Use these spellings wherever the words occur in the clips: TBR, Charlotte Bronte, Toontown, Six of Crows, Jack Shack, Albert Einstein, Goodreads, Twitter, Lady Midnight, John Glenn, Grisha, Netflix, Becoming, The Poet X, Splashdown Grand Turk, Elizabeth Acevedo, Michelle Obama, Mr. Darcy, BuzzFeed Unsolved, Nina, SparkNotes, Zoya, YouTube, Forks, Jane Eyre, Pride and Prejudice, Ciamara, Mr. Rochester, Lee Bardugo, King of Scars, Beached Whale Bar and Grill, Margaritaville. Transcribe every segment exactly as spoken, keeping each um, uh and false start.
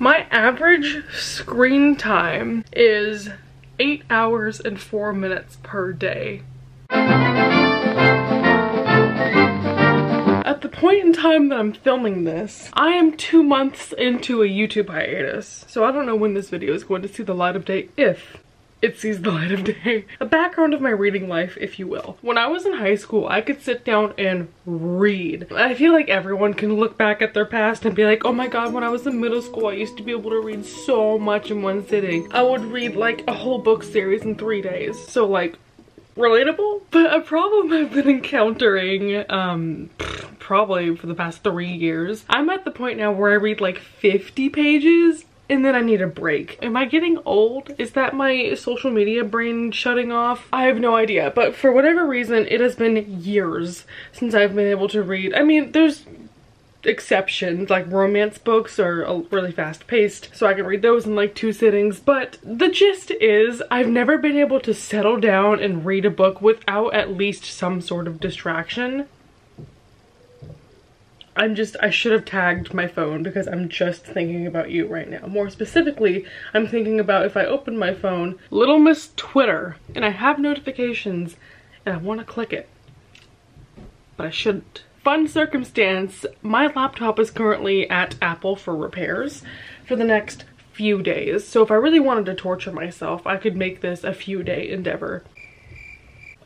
My average screen time is eight hours and four minutes per day. At the point in time that I'm filming this, I am two months into a YouTube hiatus, so I don't know when this video is going to see the light of day, if it sees the light of day. A background of my reading life, if you will. When I was in high school, I could sit down and read. I feel like everyone can look back at their past and be like, oh my god, when I was in middle school, I used to be able to read so much in one sitting. I would read like a whole book series in three days. So like, relatable? But a problem I've been encountering, um, probably for the past three years, I'm at the point now where I read like fifty pages. And then I need a break. Am I getting old? Is that my social media brain shutting off? I have no idea, but for whatever reason, it has been years since I've been able to read. I mean, there's exceptions, like romance books are really fast paced, so I can read those in like two sittings, but the gist is I've never been able to settle down and read a book without at least some sort of distraction. I'm just, I should have tagged my phone because I'm just thinking about you right now. More specifically, I'm thinking about if I open my phone, Little Miss Twitter, and I have notifications and I want to click it, but I shouldn't. Fun circumstance, my laptop is currently at Apple for repairs for the next few days. So if I really wanted to torture myself, I could make this a few day endeavor.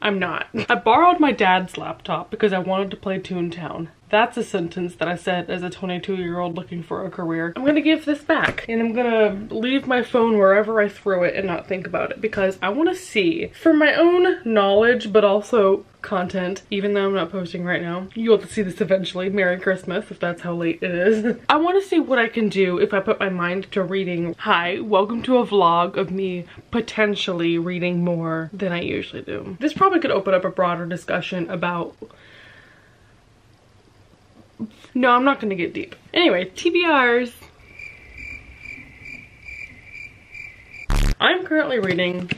I'm not. I borrowed my dad's laptop because I wanted to play Toontown. That's a sentence that I said as a twenty-two year old looking for a career. I'm gonna give this back and I'm gonna leave my phone wherever I threw it and not think about it because I wanna see, for my own knowledge, but also content, even though I'm not posting right now. You'll have to see this eventually. Merry Christmas, if that's how late it is. I wanna see what I can do if I put my mind to reading. Hi, welcome to a vlog of me potentially reading more than I usually do. This probably could open up a broader discussion about... No, I'm not gonna get deep. Anyway, T B Rs. I'm currently reading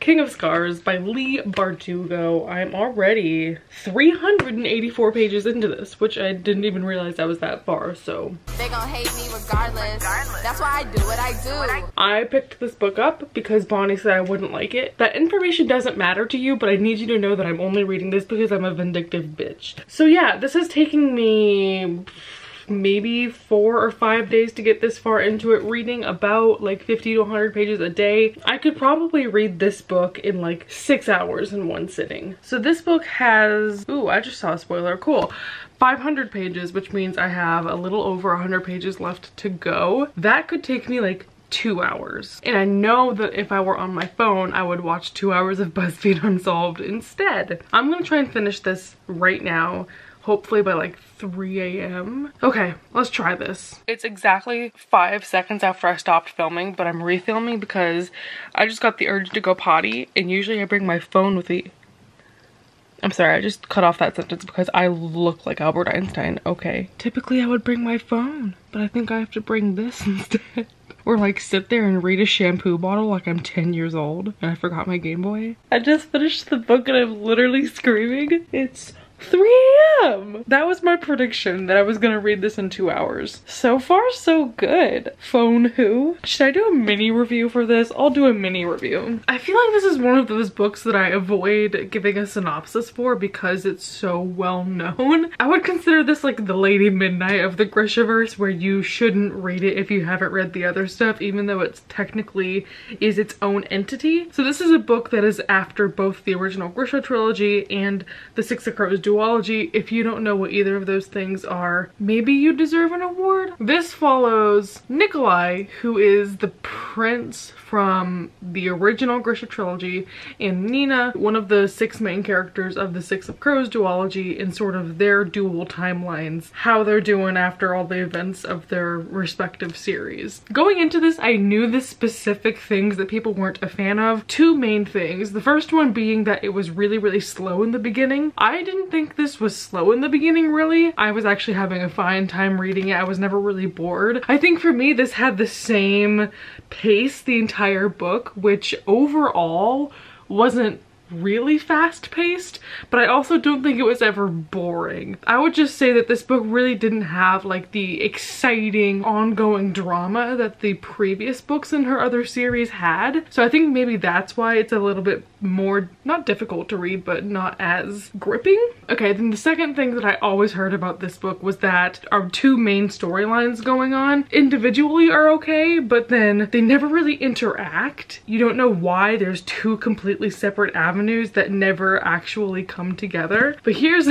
King of Scars by Lee Bardugo. I'm already three hundred eighty-four pages into this, which I didn't even realize I was that far, so. They gonna hate me regardless. regardless. That's why I do what I do. I picked this book up because Bonnie said I wouldn't like it. That information doesn't matter to you, but I need you to know that I'm only reading this because I'm a vindictive bitch. So yeah, this is taking me maybe four or five days to get this far into it, reading about like fifty to a hundred pages a day. I could probably read this book in like six hours in one sitting. So this book has, ooh, I just saw a spoiler, cool, five hundred pages, which means I have a little over a hundred pages left to go. That could take me like two hours. And I know that if I were on my phone, I would watch two hours of BuzzFeed Unsolved instead. I'm gonna try and finish this right now. Hopefully by like three A M Okay, let's try this. It's exactly five seconds after I stopped filming, but I'm refilming because I just got the urge to go potty, and usually I bring my phone with me. I'm sorry, I just cut off that sentence because I look like Albert Einstein, okay. Typically I would bring my phone, but I think I have to bring this instead. Or like sit there and read a shampoo bottle like I'm ten years old and I forgot my Game Boy. I just finished the book and I'm literally screaming. It's three A M That was my prediction, that I was gonna read this in two hours. So far, so good. Phone who? Should I do a mini review for this? I'll do a mini review. I feel like this is one of those books that I avoid giving a synopsis for because it's so well known. I would consider this like the Lady Midnight of the Grishaverse, where you shouldn't read it if you haven't read the other stuff, even though it's technically is its own entity. So this is a book that is after both the original Grisha trilogy and the Six of Crows duology. If you don't know what either of those things are, maybe you deserve an award. This follows Nikolai, who is the prince from the original Grisha trilogy, and Nina, one of the six main characters of the Six of Crows duology, and sort of their dual timelines, how they're doing after all the events of their respective series. Going into this, I knew the specific things that people weren't a fan of. Two main things. The first one being that it was really, really slow in the beginning. I didn't think I think this was slow in the beginning, really. I was actually having a fine time reading it. I was never really bored. I think for me, this had the same pace the entire book, which overall wasn't really fast-paced, but I also don't think it was ever boring. I would just say that this book really didn't have like the exciting ongoing drama that the previous books in her other series had, so I think maybe that's why it's a little bit more, not difficult to read, but not as gripping. Okay, then the second thing that I always heard about this book was that our two main storylines going on individually are okay, but then they never really interact. You don't know why. There's two completely separate avenues that never actually come together. But here's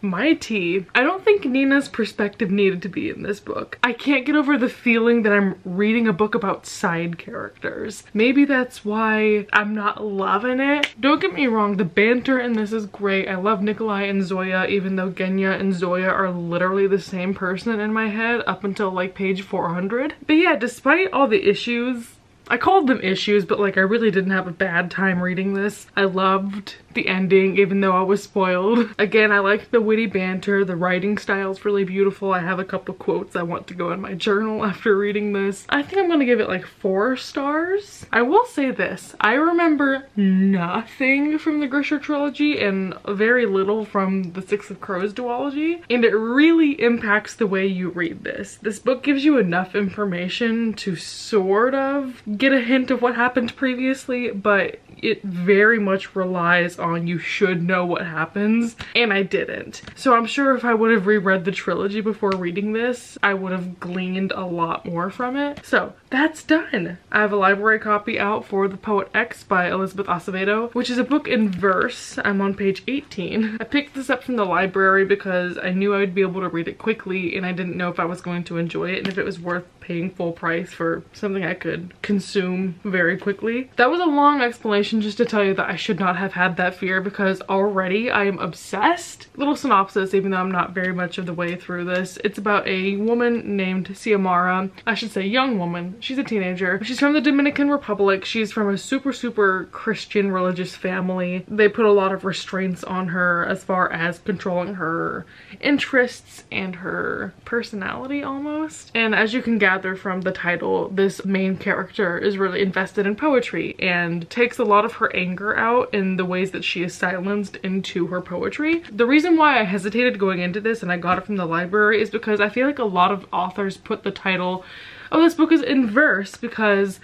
my tea. I don't think Nina's perspective needed to be in this book. I can't get over the feeling that I'm reading a book about side characters. Maybe that's why I'm not loving it. Don't get me wrong, the banter in this is great. I love Nikolai and Zoya, even though Genya and Zoya are literally the same person in my head up until like page four hundred. But yeah, despite all the issues, I called them issues, but like I really didn't have a bad time reading this. I loved the ending, even though I was spoiled. Again, I like the witty banter. The writing style's really beautiful. I have a couple quotes I want to go in my journal after reading this. I think I'm gonna give it like four stars. I will say this. I remember nothing from the Grishaverse trilogy and very little from the Six of Crows duology, and it really impacts the way you read this. This book gives you enough information to sort of get a hint of what happened previously, but it very much relies on you should know what happens, and I didn't. So I'm sure if I would have reread the trilogy before reading this, I would have gleaned a lot more from it. So that's done. I have a library copy out for The Poet X by Elizabeth Acevedo, which is a book in verse. I'm on page eighteen. I picked this up from the library because I knew I would be able to read it quickly, and I didn't know if I was going to enjoy it and if it was worth paying full price for something I could consume very quickly. That was a long explanation just to tell you that I should not have had that fear, because already I am obsessed. Little synopsis, even though I'm not very much of the way through this. It's about a woman named Ciamara. I should say young woman. She's a teenager. She's from the Dominican Republic. She's from a super, super Christian religious family. They put a lot of restraints on her as far as controlling her interests and her personality almost. And as you can gather from the title, this main character is really invested in poetry and takes a lot of her anger out in the ways that she is silenced into her poetry. The reason why I hesitated going into this and I got it from the library is because I feel like a lot of authors put the title, oh, this book is in verse, because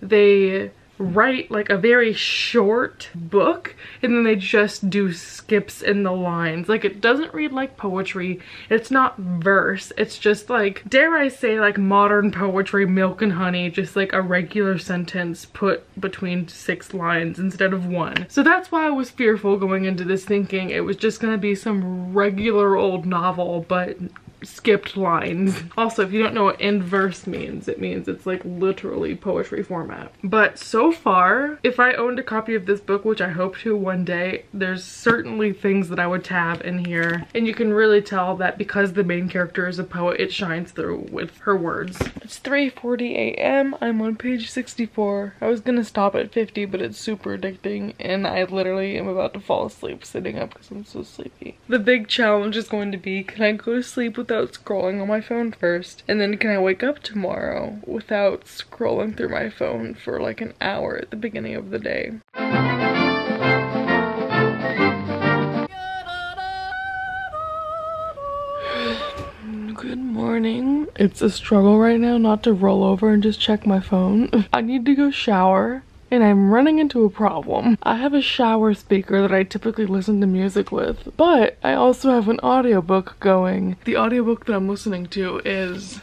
they write like a very short book and then they just do skips in the lines. Like, it doesn't read like poetry. It's not verse. It's just like, dare I say, like modern poetry, milk and honey, just like a regular sentence put between six lines instead of one. So that's why I was fearful going into this, thinking it was just gonna be some regular old novel but skipped lines. Also, if you don't know what in verse means, it means it's like literally poetry format. But so far, if I owned a copy of this book, which I hope to one day, there's certainly things that I would tab in here, and you can really tell that because the main character is a poet, it shines through with her words. It's three forty a m I'm on page sixty-four. I was gonna stop at fifty, but it's super addicting and I literally am about to fall asleep sitting up because I'm so sleepy. The big challenge is going to be, can I go to sleep without scrolling on my phone first, and then can I wake up tomorrow without scrolling through my phone for like an hour at the beginning of the day? Good morning. It's a struggle right now not to roll over and just check my phone. I need to go shower, and I'm running into a problem. I have a shower speaker that I typically listen to music with, but I also have an audiobook going. The audiobook that I'm listening to is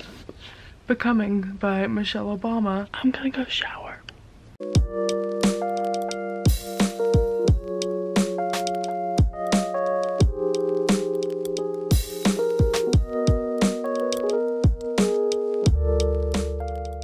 Becoming by Michelle Obama. I'm gonna go shower.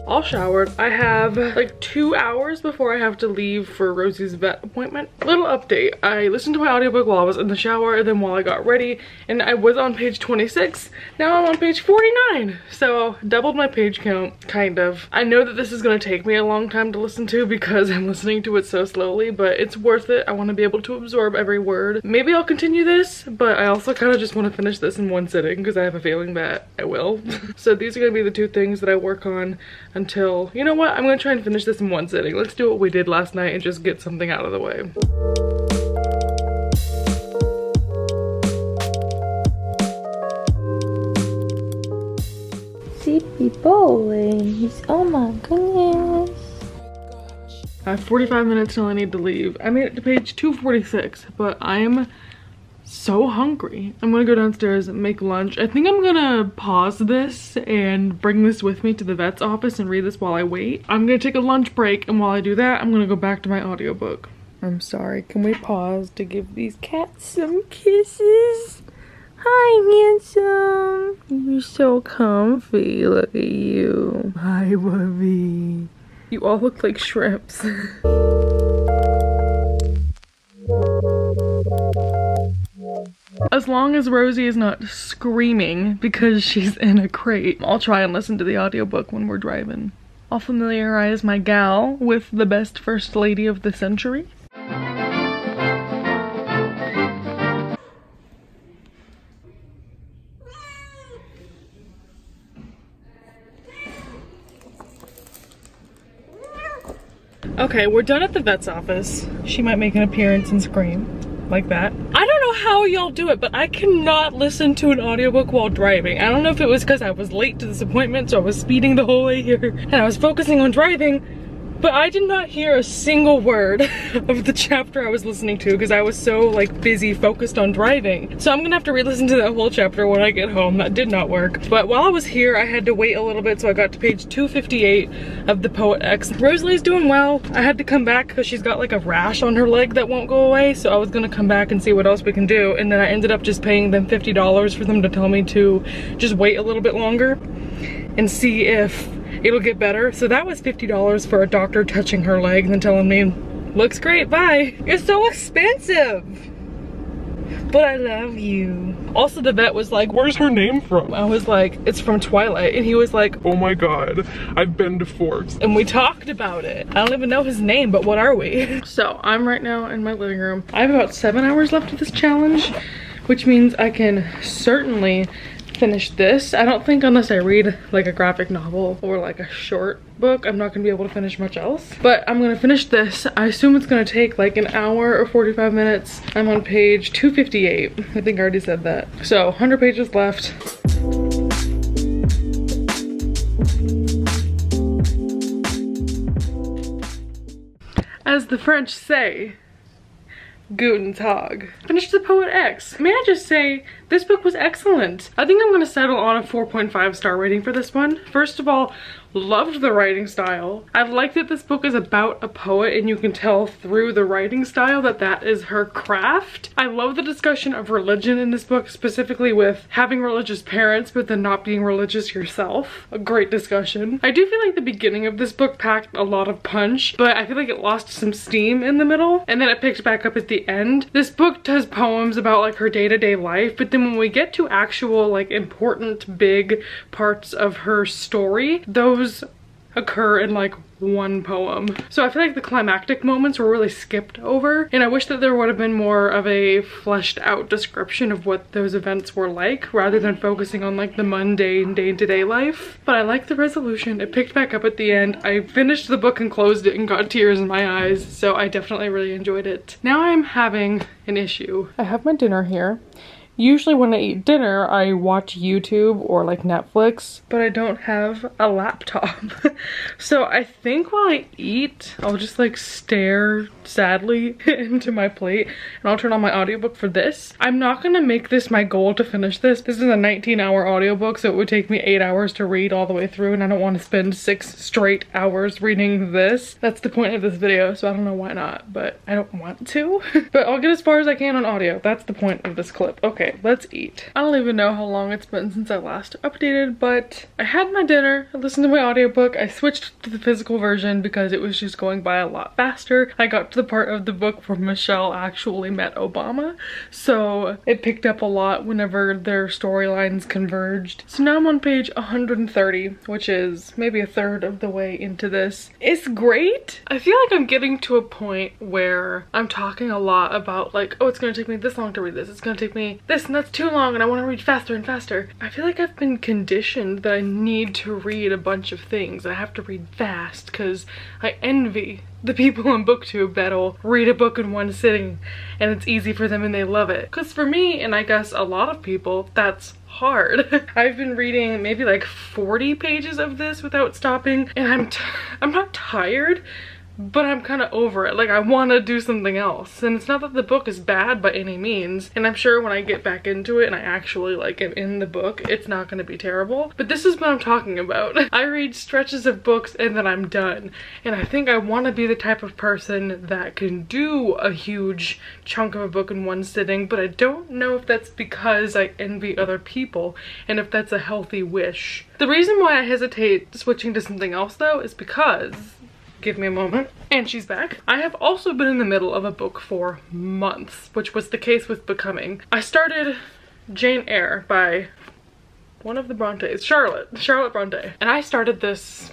All showered. I have like two hours before I have to leave for Rosie's vet appointment. Little update. I listened to my audiobook while I was in the shower and then while I got ready, and I was on page twenty-six. Now I'm on page forty-nine. So doubled my page count, kind of. I know that this is gonna take me a long time to listen to because I'm listening to it so slowly, but it's worth it. I wanna be able to absorb every word. Maybe I'll continue this, but I also kind of just wanna finish this in one sitting because I have a feeling that I will. So these are gonna be the two things that I work on until, you know what, I'm gonna try and finish this in one sitting. Let's do what we did last night and just get something out of the way. boys. Oh my goodness. I have forty-five minutes till I need to leave. I made it to page two forty-six, but I'm so hungry. I'm gonna go downstairs and make lunch. I think I'm gonna pause this and bring this with me to the vet's office and read this while I wait. I'm gonna take a lunch break, and while I do that, I'm gonna go back to my audiobook. I'm sorry, can we pause to give these cats some kisses? Hi, handsome. You're so comfy, look at you. Hi, Wubby. You all look like shrimps. As long as Rosie is not screaming because she's in a crate, I'll try and listen to the audiobook when we're driving. I'll familiarize my gal with the best first lady of the century. Okay, we're done at the vet's office. She might make an appearance and scream like that. I don't know how y'all do it, but I cannot listen to an audiobook while driving. I don't know if it was because I was late to this appointment, so I was speeding the whole way here and I was focusing on driving, but I did not hear a single word of the chapter I was listening to because I was so like busy focused on driving. So I'm gonna have to re-listen to that whole chapter when I get home. That did not work. But while I was here, I had to wait a little bit, so I got to page two fifty-eight of The Poet X. Rosalie's doing well. I had to come back because she's got like a rash on her leg that won't go away, so I was gonna come back and see what else we can do, and then I ended up just paying them fifty dollars for them to tell me to just wait a little bit longer and see if it'll get better. So that was fifty dollars for a doctor touching her leg and then telling me, looks great, bye. It's so expensive, but I love you. Also, the vet was like, where's her name from? I was like, it's from Twilight. And he was like, oh my God, I've been to Forks. And we talked about it. I don't even know his name, but what are we? So I'm right now in my living room. I have about seven hours left of this challenge, which means I can certainly finish this. I don't think, unless I read like a graphic novel or like a short book, I'm not gonna be able to finish much else, but I'm gonna finish this. I assume it's gonna take like an hour or forty-five minutes. I'm on page two fifty-eight. I think I already said that. So one hundred pages left. As the French say, Guten Tag. Finished The Poet X. May I just say, this book was excellent. I think I'm gonna settle on a four point five star rating for this one. First of all, loved the writing style. I like that this book is about a poet and you can tell through the writing style that that is her craft. I love the discussion of religion in this book, specifically with having religious parents but then not being religious yourself. A great discussion. I do feel like the beginning of this book packed a lot of punch, but I feel like it lost some steam in the middle and then it picked back up at the end. This book does poems about like her day-to-day life, but then when we get to actual like important big parts of her story, those occur in like one poem. So I feel like the climactic moments were really skipped over, and I wish that there would have been more of a fleshed out description of what those events were like rather than focusing on like the mundane day-to-day life. But I like the resolution. It picked back up at the end. I finished the book and closed it and got tears in my eyes, so I definitely really enjoyed it. Now I'm having an issue. I have my dinner here. Usually when I eat dinner, I watch YouTube or like Netflix, but I don't have a laptop. So I think while I eat, I'll just like stare sadly into my plate and I'll turn on my audiobook for this. I'm not gonna make this my goal to finish this. This is a nineteen hour audiobook, so it would take me eight hours to read all the way through, and I don't wanna spend six straight hours reading this. That's the point of this video, so I don't know why not, but I don't want to. But I'll get as far as I can on audio. That's the point of this clip. Okay. Okay, let's eat. I don't even know how long it's been since I last updated, but I had my dinner, I listened to my audiobook, I switched to the physical version because it was just going by a lot faster. I got to the part of the book where Michelle actually met Obama, so it picked up a lot whenever their storylines converged. So now I'm on page one hundred thirty, which is maybe a third of the way into this. It's great. I feel like I'm getting to a point where I'm talking a lot about like, oh, it's gonna take me this long to read this, it's gonna take me this, and that's too long, and I want to read faster and faster. I feel like I've been conditioned that I need to read a bunch of things. I have to read fast because I envy the people on BookTube that'll read a book in one sitting and it's easy for them and they love it. Because for me, and I guess a lot of people, that's hard. I've been reading maybe like forty pages of this without stopping, and I'm t I'm not tired, but I'm kind of over it. Like, I want to do something else. And it's not that the book is bad by any means, and I'm sure when I get back into it and I actually like am in the book, it's not going to be terrible. But this is what I'm talking about. I read stretches of books and then I'm done. And I think I want to be the type of person that can do a huge chunk of a book in one sitting, but I don't know if that's because I envy other people and if that's a healthy wish. The reason why I hesitate switching to something else though is because, give me a moment, and she's back. I have also been in the middle of a book for months, which was the case with Becoming. I started Jane Eyre by one of the Brontes, Charlotte, Charlotte Bronte. And I started this,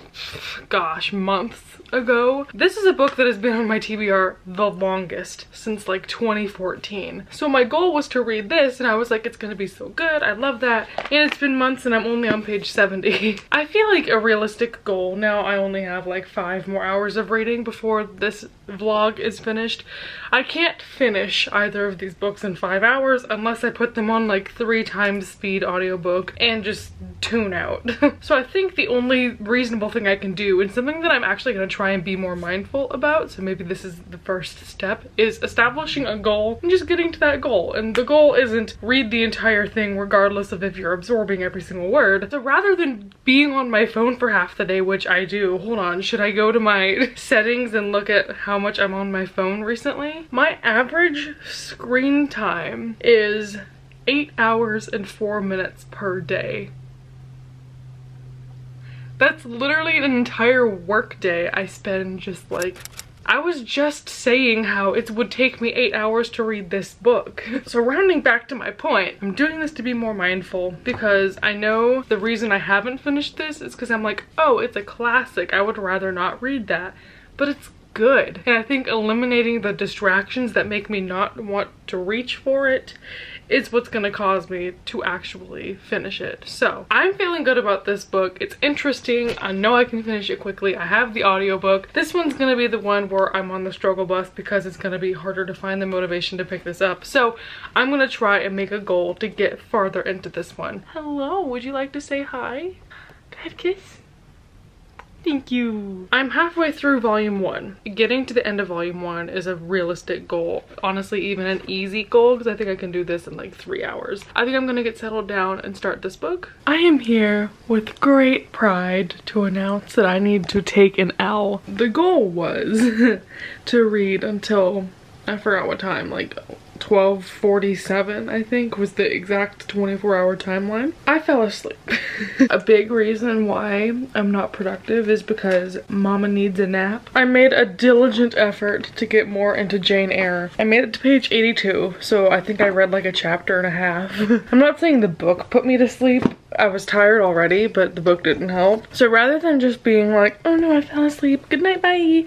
gosh, months ago. This is a book that has been on my T B R the longest, since like twenty fourteen. So my goal was to read this, and I was like, it's gonna be so good, I love that. And it's been months and I'm only on page seventy. I feel like a realistic goal, now I only have like five more hours of reading before this vlog is finished. I can't finish either of these books in five hours unless I put them on like three times speed audiobook and just tune out. So I think the only reasonable thing I can do, and something that I'm actually gonna try and be more mindful about, so maybe this is the first step, is establishing a goal and just getting to that goal. And the goal isn't read the entire thing regardless of if you're absorbing every single word. So rather than being on my phone for half the day, which I do, hold on, should I go to my settings and look at how much I'm on my phone recently? My average screen time is eight hours and four minutes per day. That's literally an entire work day I spend just like... I was just saying how it would take me eight hours to read this book. So rounding back to my point, I'm doing this to be more mindful because I know the reason I haven't finished this is because I'm like, oh, it's a classic, I would rather not read that. But it's good. And I think eliminating the distractions that make me not want to reach for it is what's gonna cause me to actually finish it. So I'm feeling good about this book. It's interesting. I know I can finish it quickly. I have the audiobook. This one's gonna be the one where I'm on the struggle bus because it's gonna be harder to find the motivation to pick this up. So I'm gonna try and make a goal to get farther into this one. Hello, would you like to say hi? Can I have a kiss? Thank you. I'm halfway through volume one. Getting to the end of volume one is a realistic goal. Honestly, even an easy goal, because I think I can do this in like three hours. I think I'm gonna get settled down and start this book. I am here with great pride to announce that I need to take an L. The goal was to read until, I forgot what time, like twelve forty-seven I think was the exact twenty-four hour timeline. I fell asleep. A big reason why I'm not productive is because mama needs a nap. I made a diligent effort to get more into Jane Eyre. I made it to page eighty-two, so I think I read like a chapter and a half. I'm not saying the book put me to sleep. I was tired already, but the book didn't help. So rather than just being like, oh no, I fell asleep, good night, bye,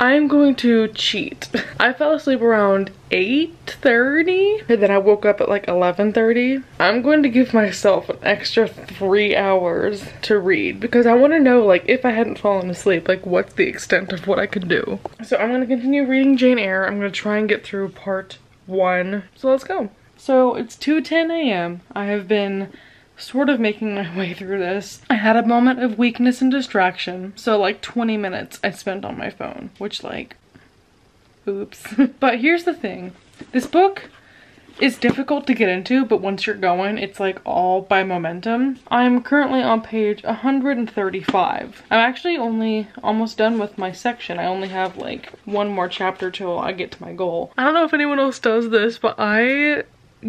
I'm going to cheat. I fell asleep around eight thirty and then I woke up at like eleven thirty. I'm going to give myself an extra three hours to read because I want to know, like, if I hadn't fallen asleep, like what's the extent of what I could do. So I'm going to continue reading Jane Eyre. I'm going to try and get through part one. So let's go. So it's two ten a m I have been sort of making my way through this. I had a moment of weakness and distraction. So like twenty minutes I spent on my phone, which like, oops. But here's the thing. This book is difficult to get into, but once you're going, it's like all by momentum. I'm currently on page one hundred thirty-five. I'm actually only almost done with my section. I only have like one more chapter till I get to my goal. I don't know if anyone else does this, but I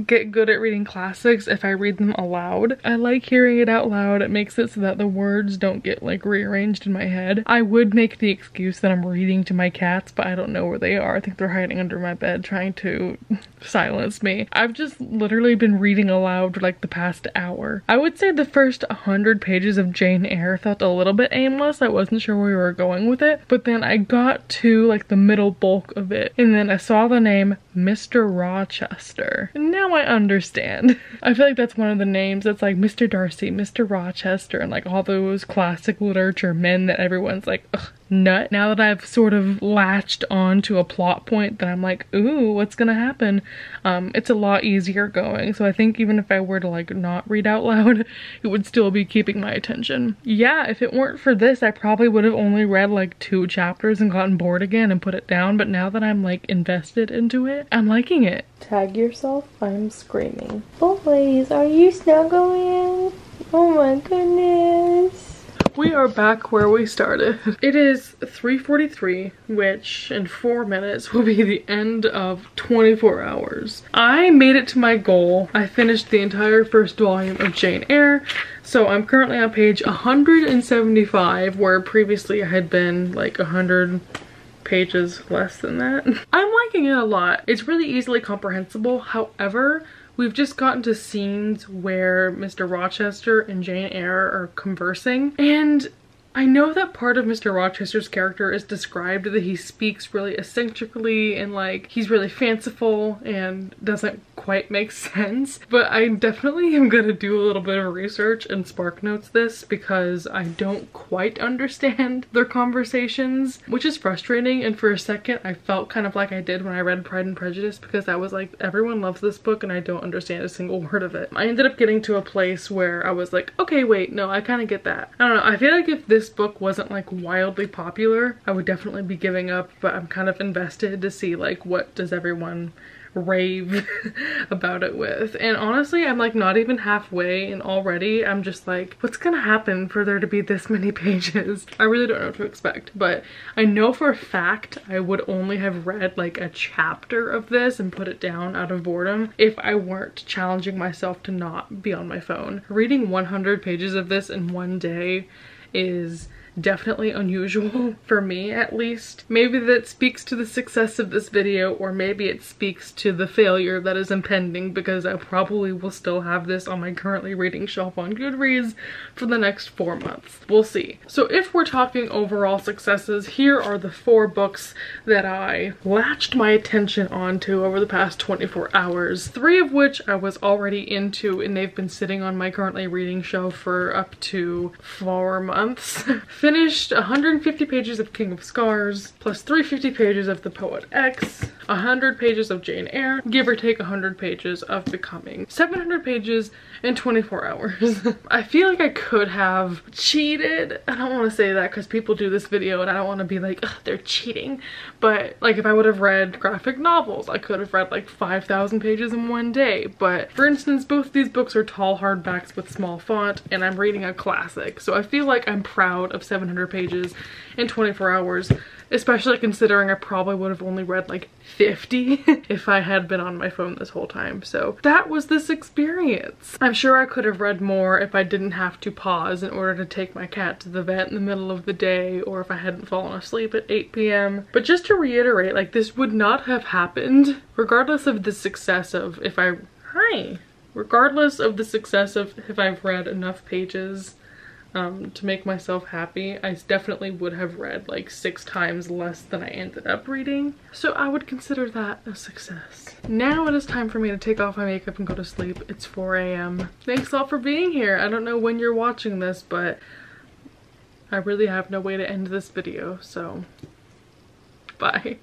get good at reading classics if I read them aloud. I like hearing it out loud. It makes it so that the words don't get like rearranged in my head. I would make the excuse that I'm reading to my cats, but I don't know where they are. I think they're hiding under my bed trying to silence me. I've just literally been reading aloud for like the past hour. I would say the first one hundred pages of Jane Eyre felt a little bit aimless. I wasn't sure where we were going with it, but then I got to like the middle bulk of it, and then I saw the name Mister Rochester. Now I understand. I feel like that's one of the names that's like Mister Darcy, Mister Rochester, and like all those classic literature men that everyone's like, ugh, nut. Now that I've sort of latched on to a plot point that I'm like, ooh, what's gonna happen? Um, it's a lot easier going. So I think even if I were to like not read out loud, it would still be keeping my attention. Yeah, if it weren't for this, I probably would have only read like two chapters and gotten bored again and put it down. But now that I'm like invested into it, I'm liking it. Tag yourself, I'm screaming. Boys, are you snuggling? Oh my goodness. We are back where we started. It is three forty-three, which in four minutes will be the end of twenty-four hours. I made it to my goal. I finished the entire first volume of Jane Eyre. So I'm currently on page one hundred seventy-five, where previously I had been like one hundred pages less than that. I'm liking it a lot. It's really easily comprehensible. However, we've just gotten to scenes where Mister Rochester and Jane Eyre are conversing, and I know that part of Mister Rochester's character is described that he speaks really eccentrically and like he's really fanciful and doesn't quite make sense, but I definitely am gonna do a little bit of research and SparkNotes this because I don't quite understand their conversations, which is frustrating. And for a second I felt kind of like I did when I read Pride and Prejudice, because I was like, everyone loves this book and I don't understand a single word of it. I ended up getting to a place where I was like, okay, wait, no, I kind of get that. I don't know, I feel like if this This book wasn't like wildly popular, I would definitely be giving up, but I'm kind of invested to see like what does everyone rave about it with. And honestly, I'm like not even halfway and already I'm just like, what's gonna happen for there to be this many pages? I really don't know what to expect, but I know for a fact I would only have read like a chapter of this and put it down out of boredom if I weren't challenging myself to not be on my phone. Reading one hundred pages of this in one day is definitely unusual for me, at least. Maybe that speaks to the success of this video, or maybe it speaks to the failure that is impending, because I probably will still have this on my currently reading shelf on Goodreads for the next four months. We'll see. So if we're talking overall successes, here are the four books that I latched my attention onto over the past twenty-four hours, three of which I was already into and they've been sitting on my currently reading shelf for up to four months. Finished one hundred fifty pages of King of Scars, plus three hundred fifty pages of The Poet X, one hundred pages of Jane Eyre, give or take one hundred pages of Becoming, seven hundred pages in twenty-four hours. I feel like I could have cheated. I don't want to say that because people do this video and I don't want to be like, ugh, they're cheating. But like if I would have read graphic novels, I could have read like five thousand pages in one day. But for instance, both these books are tall hardbacks with small font and I'm reading a classic. So I feel like I'm proud of seven hundred pages in twenty-four hours, especially considering I probably would have only read like fifty if I had been on my phone this whole time. So that was this experience. I'm sure I could have read more if I didn't have to pause in order to take my cat to the vet in the middle of the day, or if I hadn't fallen asleep at eight p m But just to reiterate, like this would not have happened regardless of the success of if I, hi, regardless of the success of if I've read enough pages Um, to make myself happy. I definitely would have read like six times less than I ended up reading. So I would consider that a success. Now it is time for me to take off my makeup and go to sleep. It's four a m Thanks all for being here. I don't know when you're watching this, but I really have no way to end this video. So bye.